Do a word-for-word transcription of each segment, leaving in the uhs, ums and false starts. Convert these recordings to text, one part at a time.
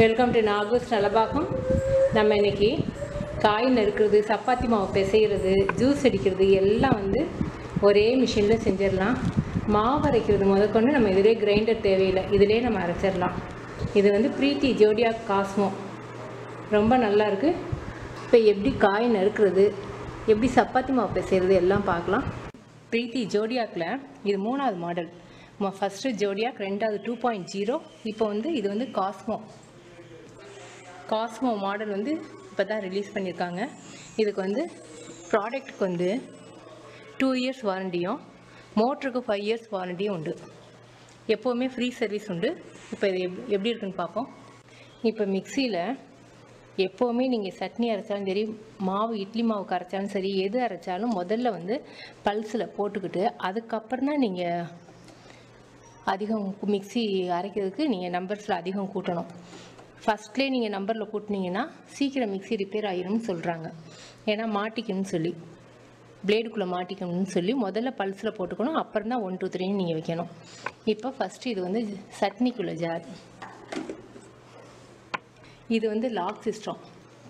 Welcome to நாகூஸ் Nalabagam. நம்ம இன்னைக்கு காய் நறுக்கிறது, சப்பாத்தி மாவு பிசைகிறது, ஜூஸ் அடிக்கிறது எல்லாம் வந்து ஒரே மிஷினில் செஞ்சிடலாம். மாவு அரைக்கிறது முதற்கொண்டு நம்ம இதிலே கிரைண்டர் தேவையில்லை, இதிலே நம்ம அரைச்சிடலாம். இது வந்து பிரீத்தி ஜோடியாக் காஸ்மோ, ரொம்ப நல்லாயிருக்கு. இப்போ எப்படி காய் நறுக்கிறது, எப்படி சப்பாத்தி மாவு பிசைகிறது எல்லாம் பார்க்கலாம். பிரீத்தி ஜோடியாக்கில் இது மூணாவது மாடல். ஃபஸ்ட்டு ஜோடியாக், ரெண்டாவது டூ பாயிண்ட் ஜீரோ. இப்போ வந்து இது வந்து காஸ்மோ காஸ்மோ மாடல் வந்து இப்போ தான் ரிலீஸ் பண்ணியிருக்காங்க. இதுக்கு வந்து ப்ராடக்ட்டுக்கு வந்து டூ இயர்ஸ் வாரண்டியும் மோட்டருக்கு ஃபைவ் இயர்ஸ் வாரண்டியும் உண்டு. எப்போவுமே ஃப்ரீ சர்வீஸ் உண்டு. இப்போ இது எப்படி இருக்குன்னு பார்ப்போம். இப்போ மிக்சியில் எப்போவுமே நீங்கள் சட்னி அரைச்சாலும் சரி, மாவு இட்லி மாவு அரைச்சாலும் சரி, எது அரைச்சாலும் முதல்ல வந்து பல்ஸில் போட்டுக்கிட்டு அதுக்கப்புறம் தான் நீங்கள் அதிகம் மிக்சி அரைக்கிறதுக்கு நீங்கள் நம்பர்ஸில் அதிகம் கூட்டணும். ஃபஸ்ட்லேயே நீங்கள் நம்பரில் கூட்டினீங்கன்னா சீக்கிரம் மிக்சி ரிப்பேர் ஆகிடும்னு சொல்கிறாங்க. ஏன்னா மாட்டிக்கணும்னு சொல்லி, பிளேடுக்குள்ளே மாட்டிக்கணும்னு சொல்லி முதல்ல பல்ஸில் போட்டுக்கணும், அப்புறம் தான் ஒன் டூ த்ரீன்னு நீங்கள் வைக்கணும். இப்போ ஃபஸ்ட்டு இது வந்து சட்னிக்குள்ள ஜார். இது வந்து லாக் சிஸ்டம்.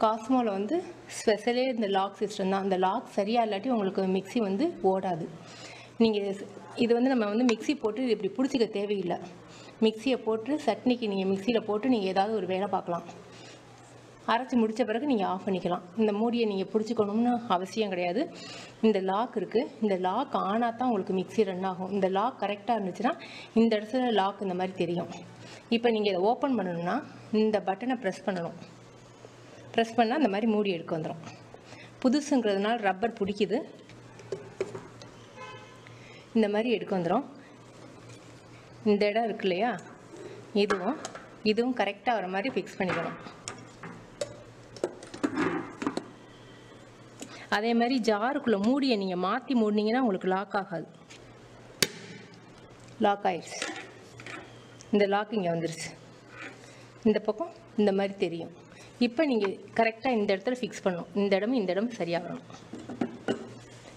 காஸ்மோவில் வந்து ஸ்பெஷலே இந்த லாக் சிஸ்டம் தான். அந்த லாக் சரியாக இல்லாட்டி உங்களுக்கு மிக்சி வந்து ஓடாது. நீங்கள் இது வந்து நம்ம வந்து மிக்சி போட்டு இது இப்படி பிடிச்சிக்க தேவையில்லை. மிக்சியை போட்டு சட்னிக்கு நீங்கள் மிக்சியில் போட்டு நீங்கள் ஏதாவது ஒரு வேலை பார்க்கலாம். அரைச்சி முடித்த பிறகு நீங்கள் ஆஃப் பண்ணிக்கலாம். இந்த மூடியை நீங்கள் பிடிச்சிக்கணும்னு அவசியம் கிடையாது. இந்த லாக் இருக்குது, இந்த லாக் ஆனால் தான் உங்களுக்கு மிக்சி ரன் ஆகும். இந்த லாக் கரெக்டாக இருந்துச்சுன்னா இந்த இடத்துல லாக் இந்த மாதிரி தெரியும். இப்போ நீங்கள் இதை ஓப்பன் பண்ணணும்னா இந்த பட்டனை ப்ரெஸ் பண்ணணும். ப்ரெஸ் பண்ணால் இந்த மாதிரி மூடி எடுக்க வந்துடும். புதுசுங்கிறதுனால ரப்பர் பிடிக்குது, இந்த மாதிரி எடுக்க வந்துடும். இந்த இடம் இருக்கு இல்லையா, இதுவும் இதுவும் கரெக்டாக வர மாதிரி ஃபிக்ஸ் பண்ணிக்கணும். அதே மாதிரி ஜாருக்குள்ளே மூடியை நீங்கள் மாற்றி மூடினீங்கன்னா உங்களுக்கு லாக் ஆகாது. லாக் ஆயிடுச்சு, இந்த லாக் இங்கே வந்துருச்சு. இந்த பக்கம் இந்த மாதிரி தெரியும். இப்போ நீங்கள் கரெக்டாக இந்த இடத்துல ஃபிக்ஸ் பண்ணணும். இந்த இடமும் இந்த இடமும் சரியாக வரணும்.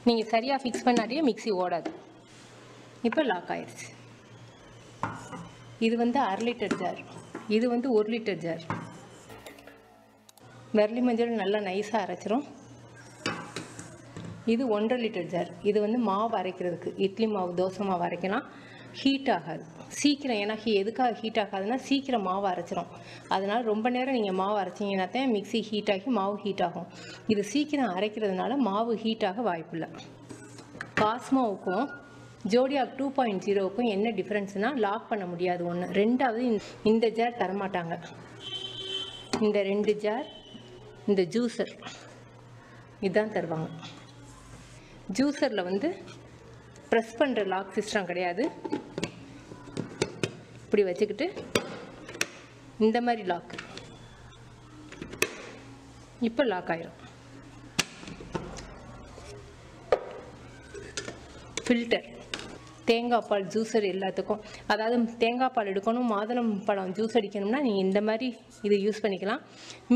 நீங்கள் சரியாக ஃபிக்ஸ் பண்ணாட்டியே மிக்சி ஓடாது. இப்போ லாக் ஆயிடுச்சு. இது வந்து அரை லிட்டர் ஜார், இது வந்து ஒரு லிட்டர் ஜார். விரலி மஞ்சள் நல்லா நைஸாக அரைச்சிரும். இது ஒன்றரை லிட்டர் ஜார். இது வந்து மாவு அரைக்கிறதுக்கு, இட்லி மாவு தோசை மாவு அரைக்கலாம், ஹீட் ஆகாது சீக்கிரம். ஏன்னா எதுக்காக ஹீட் ஆகாதுன்னா சீக்கிரம் மாவு அரைச்சிரும். அதனால் ரொம்ப நேரம் நீங்கள் மாவு அரைச்சிங்கன்னா தான் மிக்சி ஹீட் ஆகி மாவு ஹீட் ஆகும். இது சீக்கிரம் அரைக்கிறதுனால மாவு ஹீட்டாக வாய்ப்பு இல்லை. காஸ்மோவுக்கும் ஜோடியாக் டூ பாயிண்ட் ஜீரோவுக்கும் என்ன டிஃப்ரென்ஸ்னால், லாக் பண்ண முடியாது ஒன்று. ரெண்டாவது, இந்த ஜார் தரமாட்டாங்க. இந்த ரெண்டு ஜார் இந்த ஜூஸர் இதுதான் தருவாங்க. ஜூஸரில் வந்து ப்ரெஸ் பண்ணுற லாக் சிஸ்டம் கிடையாது. இப்படி வச்சுக்கிட்டு இந்த மாதிரி லாக். இப்போ லாக் ஆயிரும். ஃபில்டர், தேங்காய் பால் ஜூஸர் எல்லாத்துக்கும். அதாவது தேங்காய் பால் எடுக்கணும், மாதுளம் பழம் ஜூஸ் அடிக்கணும்னா நீங்கள் இந்த மாதிரி இது யூஸ் பண்ணிக்கலாம்.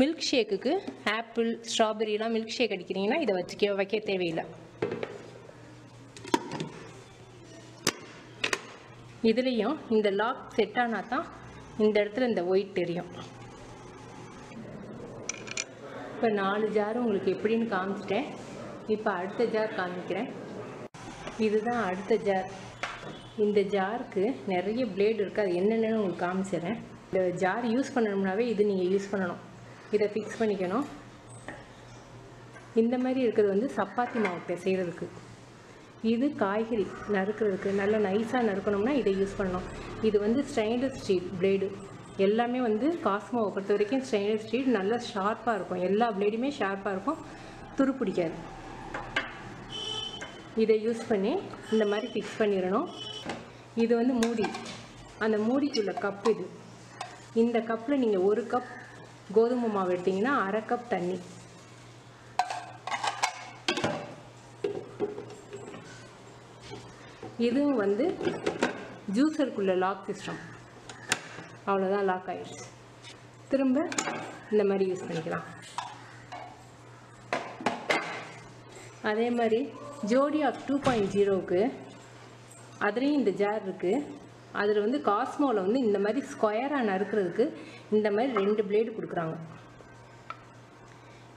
மில்க் ஷேக்குக்கு ஆப்பிள் ஸ்ட்ராபெரிலாம் மில்க் ஷேக் அடிக்கிறீங்கன்னா இதை வச்சுக்க வைக்க தேவையில்லை. இதுலேயும் இந்த லாக் செட் ஆனால் தான் இந்த இடத்துல இந்த ஒயிட் தெரியும். இப்போ நாலு ஜார் உங்களுக்கு எப்படின்னு காமிச்சிட்டேன். இப்போ அடுத்த ஜார் காமிக்கிறேன். இதுதான் அடுத்த ஜார். இந்த ஜாருக்கு நிறைய பிளேடு இருக்குது, அது என்னென்னு உங்களுக்கு காமிச்சிடறேன். இந்த ஜார் யூஸ் பண்ணணும்னாவே இது நீங்கள் யூஸ் பண்ணணும். இதை ஃபிக்ஸ் பண்ணிக்கணும். இந்த மாதிரி இருக்கிறது வந்து சப்பாத்தி மாவு பிசைகிறதுக்கு. இது காய்கறி நறுக்கிறதுக்கு, நல்லா நைஸாக நறுக்கணும்னா இதை யூஸ் பண்ணணும். இது வந்து ஸ்டெயின்லெஸ் ஸ்டீல் பிளேடு. எல்லாமே வந்து காஸ்மோவை பொறுத்த வரைக்கும் ஸ்டெயின்லெஸ் ஸ்டீல் நல்லா ஷார்ப்பாக இருக்கும். எல்லா பிளேடுமே ஷார்ப்பாக இருக்கும், துருப்பிடிக்காது. இதை யூஸ் பண்ணி இந்த மாதிரி ஃபிக்ஸ் பண்ணிடணும். இது வந்து மூடி, அந்த மூடிக்குள்ள கப். இது இந்த கப்பில் நீங்கள் ஒரு கப் கோதுமை மாவு எடுத்தீங்கன்னா அரை கப் தண்ணி. இதுவும் வந்து ஜூஸருக்குள்ள லாக் சிஸ்டம். அவ்வளோதான், லாக் ஆயிடுச்சு. திரும்ப இந்த மாதிரி யூஸ் பண்ணிக்கலாம். அதே மாதிரி ஜோடியாக் டூ பாயிண்ட் ஜீரோவுக்கு அதுலேயும் இந்த ஜார் இருக்குது. அதில் வந்து காஸ்மோவில் வந்து இந்த மாதிரி ஸ்கொயராக நறுக்கிறதுக்கு இந்த மாதிரி ரெண்டு பிளேடு கொடுக்குறாங்க.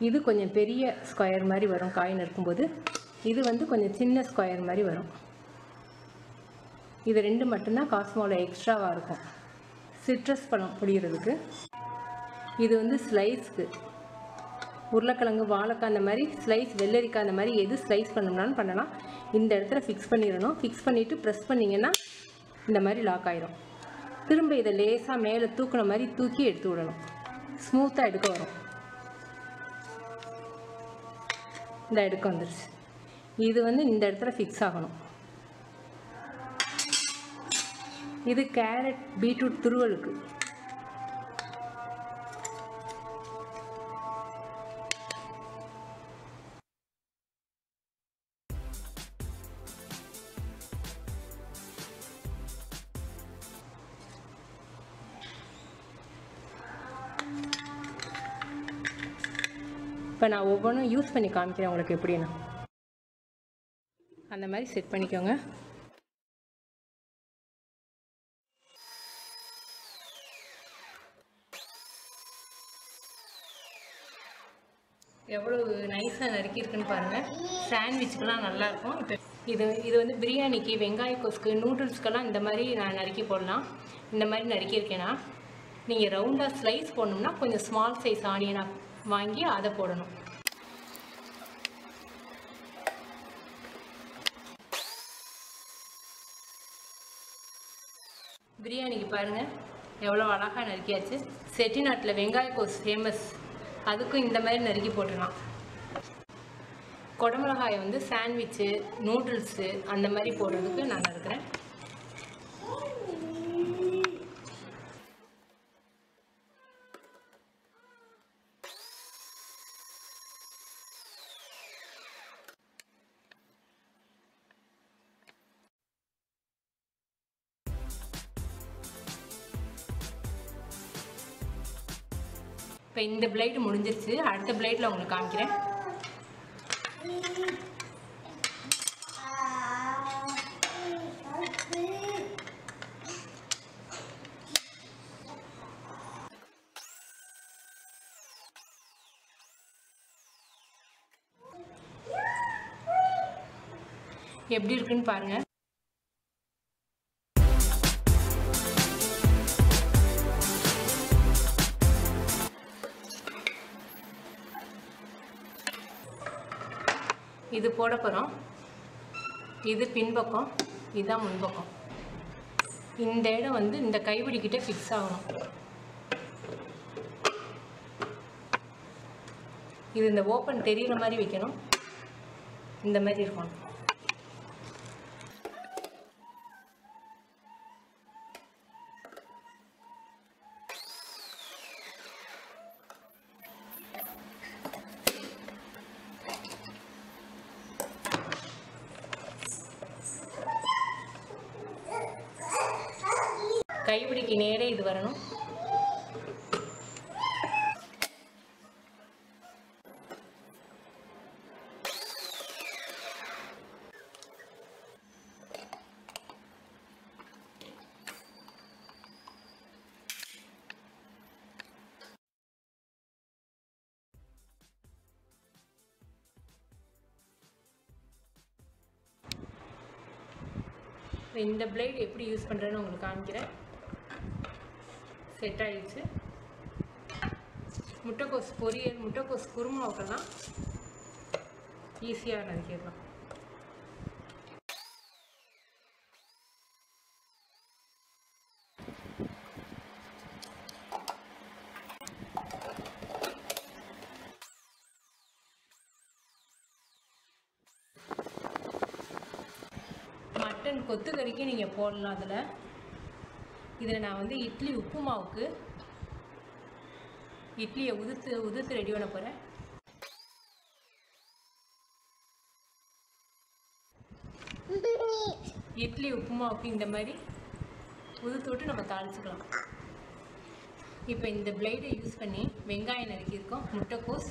இது கொஞ்சம் பெரிய ஸ்கொயர் மாதிரி வரும் காயின் இருக்கும்போது, இது வந்து கொஞ்சம் சின்ன ஸ்கொயர் மாதிரி வரும். இது ரெண்டு மட்டும்தான் காஸ்மோவில் எக்ஸ்ட்ராவாக இருக்கும் சிட்ரஸ் பழம் புடிக்கிறதுக்கு. இது வந்து ஸ்லைஸ்க்கு உருளைக்கிழங்கு வாழைக்காய் அந்த மாதிரி ஸ்லைஸ், வெள்ளரிக்காய் அந்த மாதிரி எது ஸ்லைஸ் பண்ணணும்னாலும் பண்ணலாம். இந்த இடத்துல ஃபிக்ஸ் பண்ணிடணும். ஃபிக்ஸ் பண்ணிவிட்டு ப்ரெஸ் பண்ணிங்கன்னா இந்த மாதிரி லாக் ஆகிடும். திரும்ப இதை லேசாக மேலே தூக்கின மாதிரி தூக்கி எடுத்து விடணும். ஸ்மூத்தாக எடுக்க வரும். இந்த எடுக்க வந்துருச்சு. இது வந்து இந்த இடத்துல ஃபிக்ஸ் ஆகணும். இது கேரட் பீட்ரூட் துருவலுக்கு. இப்போ நான் ஒவ்வொன்றும் யூஸ் பண்ணி காமிக்கிறேன் உங்களுக்கு எப்படின்னா. அந்த மாதிரி செட் பண்ணிக்கோங்க. எவ்வளோ நைஸாக நறுக்கியிருக்குன்னு பாருங்கள். சாண்ட்விச்சுக்கெல்லாம் நல்லாயிருக்கும். இப்போ இது இது வந்து பிரியாணிக்கு, வெங்காய கோஸ்க்கு, நூடுல்ஸ்க்கெல்லாம் இந்த மாதிரி நான் நறுக்கி போடலாம். இந்த மாதிரி நறுக்கியிருக்கேன்னா நீங்கள் ரவுண்டாக ஸ்லைஸ் போடணும்னா கொஞ்சம் ஸ்மால் சைஸ் ஆனியனாக வாங்கி அதை போடணும். பிரியாணிக்கு பாருங்கள் எவ்வளோ அழகாக நறுக்கியாச்சு. செட்டிநாட்டில் வெங்காய கோஸ் ஃபேமஸ், அதுக்கும் இந்த மாதிரி நறுக்கி போட்டுடலாம். குடமிளகாயை வந்து சாண்ட்விட்சு, நூடுல்ஸு அந்த மாதிரி போடுறதுக்கு நான் நறுக்கிறேன். இப்போ இந்த பிளேடு முடிஞ்சிருச்சு. அடுத்த பிளேடில் உங்களுக்கு காமிக்கிறேன். எப்படி இருக்குன்னு பாருங்கள். இது போட போகிறோம். இது பின்பக்கம், இதுதான் முன்பக்கம். இந்த இடம் வந்து இந்த கைப்பிடிக்கிட்டே ஃபிக்ஸ் ஆகணும். இது இந்த ஓப்பன் தெரிகிற மாதிரி வைக்கணும். இந்த மாதிரி இருக்கணும். கைப்பிடிக்கு நேரே இது வரணும். இந்த பிளேட் எப்படி யூஸ் பண்ணுறேன்னு உங்களுக்கு காமிக்கிறேன். செட் ஆகிடுச்சு. முட்டைக்கோஸ் பொரியல், முட்டைக்கோஸ் குருமாவுக்கெல்லாம் ஈஸியாக நறுக்கிடலாம். மட்டன் கொத்து கறிக்கு நீங்கள் போடலாம். அதில் இதில் நான் வந்து இட்லி உப்பு மாவுக்கு இட்லியை உதிர்த்து உதிர்த்து ரெடி பண்ண போகிறேன். இட்லி உப்பு மாவுக்கு இந்த மாதிரி உதிர்த்து விட்டு நம்ம தாளிச்சுக்கலாம். இப்போ இந்த பிளேடை யூஸ் பண்ணி வெங்காயம் நறுக்கியிருக்கோம், முட்டைக்கோஸ்,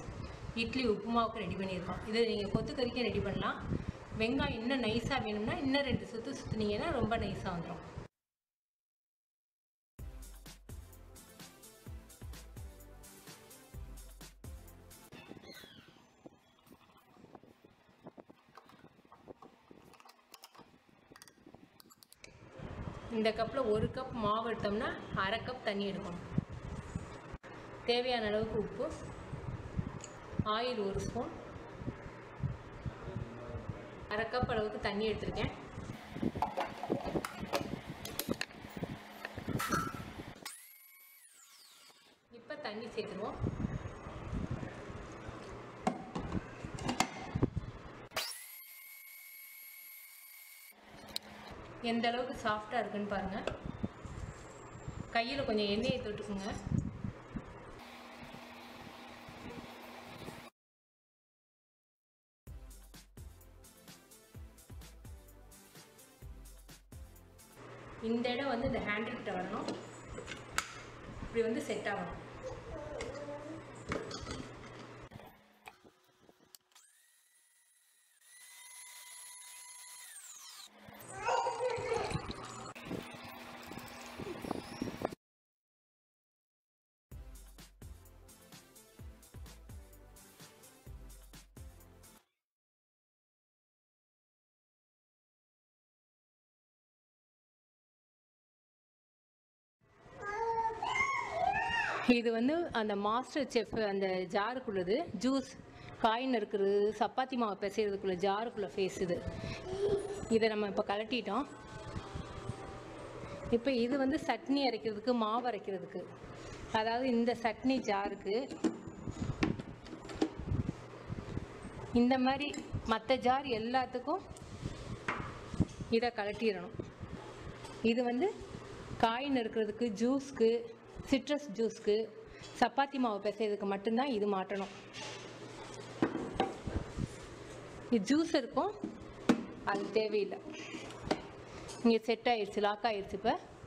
இட்லி உப்பு மாவுக்கு ரெடி பண்ணியிருக்கோம். இதை நீங்கள் கொத்துக்கறிக்க ரெடி பண்ணலாம். வெங்காயம் இன்னும் நைஸாக வேணும்னா இன்னும் ரெண்டு சுற்று சுற்றுனீங்கன்னா ரொம்ப நைஸாக வந்துடும். இந்த கப்பில் ஒரு கப் மாவு எடுத்தோம்னா அரை கப் தண்ணி எடுக்கணும். தேவையான அளவுக்கு உப்பு, ஆயில் ஒரு ஸ்பூன், அரை கப் அளவுக்கு தண்ணி எடுத்துருக்கேன். இப்போ தண்ணி சேர்த்துருவோம். எந்த அளவுக்கு சாஃப்டாக இருக்குன்னு பாருங்கள். கையில் கொஞ்சம் எண்ணெயை தொட்டுக்குங்க. இந்த இடம் வந்து இந்த ஹேண்டில் வரணும், இப்படி வந்து செட் ஆகணும். இது வந்து அந்த மாஸ்டர் செஃப் அந்த ஜாருக்குள்ளது ஜூஸ் காயின் இருக்கிறது, சப்பாத்தி மாவு பிசைகிறதுக்குள்ளே ஜாருக்குள்ளே ஃபேஸ் இது. இதை நம்ம இப்போ கலட்டிட்டோம். இப்போ இது வந்து சட்னி அரைக்கிறதுக்கு, மாவு அரைக்கிறதுக்கு, அதாவது இந்த சட்னி ஜாருக்கு இந்த மாதிரி மற்ற ஜார் எல்லாத்துக்கும் இதை கலட்டிடணும். இது வந்து காயின் இருக்கிறதுக்கு, ஜூஸ்க்கு, சிட்ரஸ் ஜூஸ்க்கு, சப்பாத்தி மாவு பிசைறதுக்கு மட்டும்தான் இது மாட்டணும். இது ஜூஸ் இருக்கும், அது தேவையில்லை. இங்கே செட் ஆயிடுச்சு, லாக் ஆயிடுச்சு. இப்போ